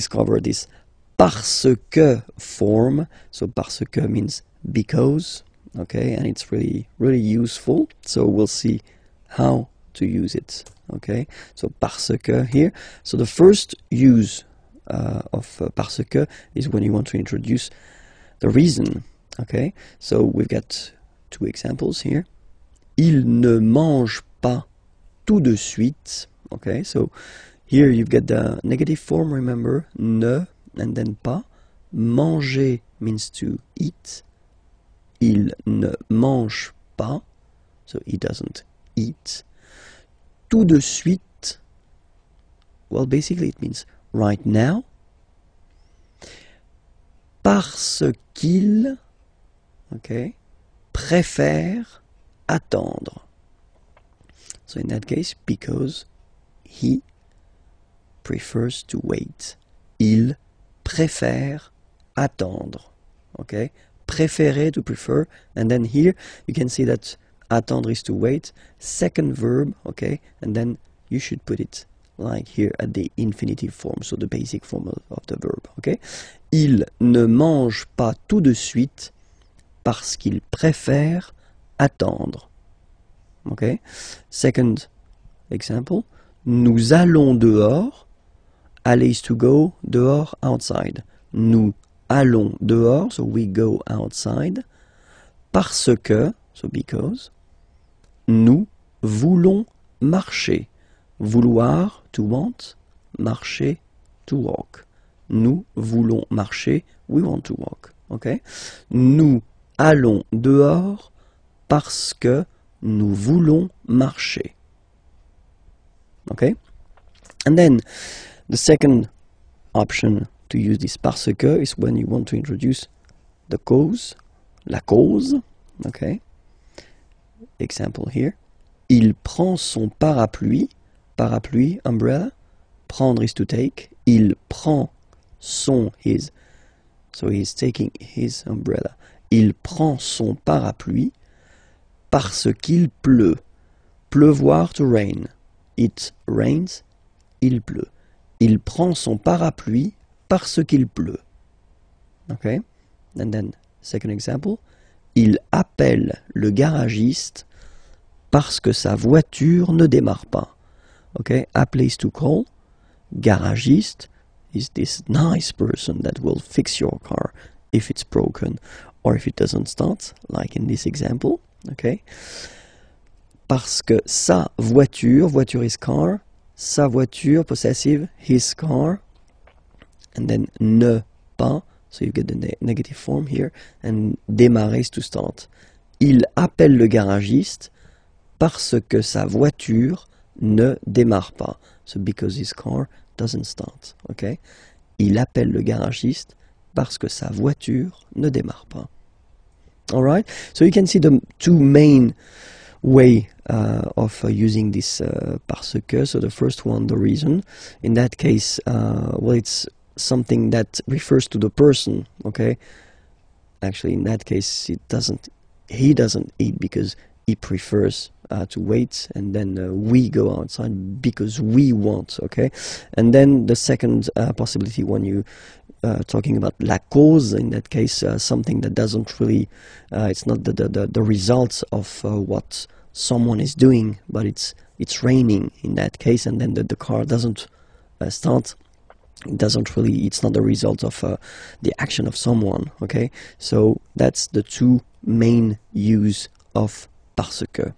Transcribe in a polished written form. discover this. Parce que form, so parce que means because, okay, and it's really, really useful. So we'll see how to use it, okay. So parce que here. So the first use of parce que is when you want to introduce the reason, okay. So we've got two examples here. Il ne mange pas tout de suite, okay. So here you've got the negative form, remember, ne, and then pas. Manger means to eat. Il ne mange pas, so he doesn't eat. Tout de suite, well, basically it means right now. Parce qu'il, okay, préfère attendre. So in that case, because he prefers to wait. Il préfère attendre. Okay? Préférer, to prefer. And then here, you can see that attendre is to wait. Second verb, okay? And then you should put it like here at the infinitive form, so the basic form of the verb, okay? Il ne mange pas tout de suite parce qu'il préfère attendre. Okay? Second example. Nous allons dehors. Aller is to go, dehors, outside. Nous allons dehors, so we go outside, parce que, so because, nous voulons marcher. Vouloir, to want, marcher, to walk. Nous voulons marcher, we want to walk. Okay? Nous allons dehors parce que nous voulons marcher. Okay? And then, the second option to use this parce que is when you want to introduce the cause, la cause, okay? Example here. Il prend son parapluie, parapluie, umbrella. Prendre is to take. Il prend son, his, so he's taking his umbrella. Il prend son parapluie parce qu'il pleut. Pleuvoir, to rain. It rains, il pleut. Il prend son parapluie parce qu'il pleut. Okay? And then, second example. Il appelle le garagiste parce que sa voiture ne démarre pas. Okay? Appeler is to call. Garagiste is this nice person that will fix your car if it's broken or if it doesn't start, like in this example. Okay? Parce que sa voiture, voiture is car, sa voiture, possessive, his car, and then ne pas, so you get the negative form here, and démarrer is to start. Il appelle le garagiste parce que sa voiture ne démarre pas. So because his car doesn't start. Okay? Il appelle le garagiste parce que sa voiture ne démarre pas. Alright? So you can see the two main way of using this parce que. So the first one, the reason. In that case, well, it's something that refers to the person, okay? Actually, in that case, it doesn't. He doesn't eat because he prefers to wait, and then we go outside because we want, okay? And then the second possibility when you talking about la cause, in that case, something that doesn't really, it's not the result of what someone is doing, but it's raining in that case, and then the car doesn't start. It doesn't really, it's not the result of the action of someone, okay? So that's the two main use of parce que.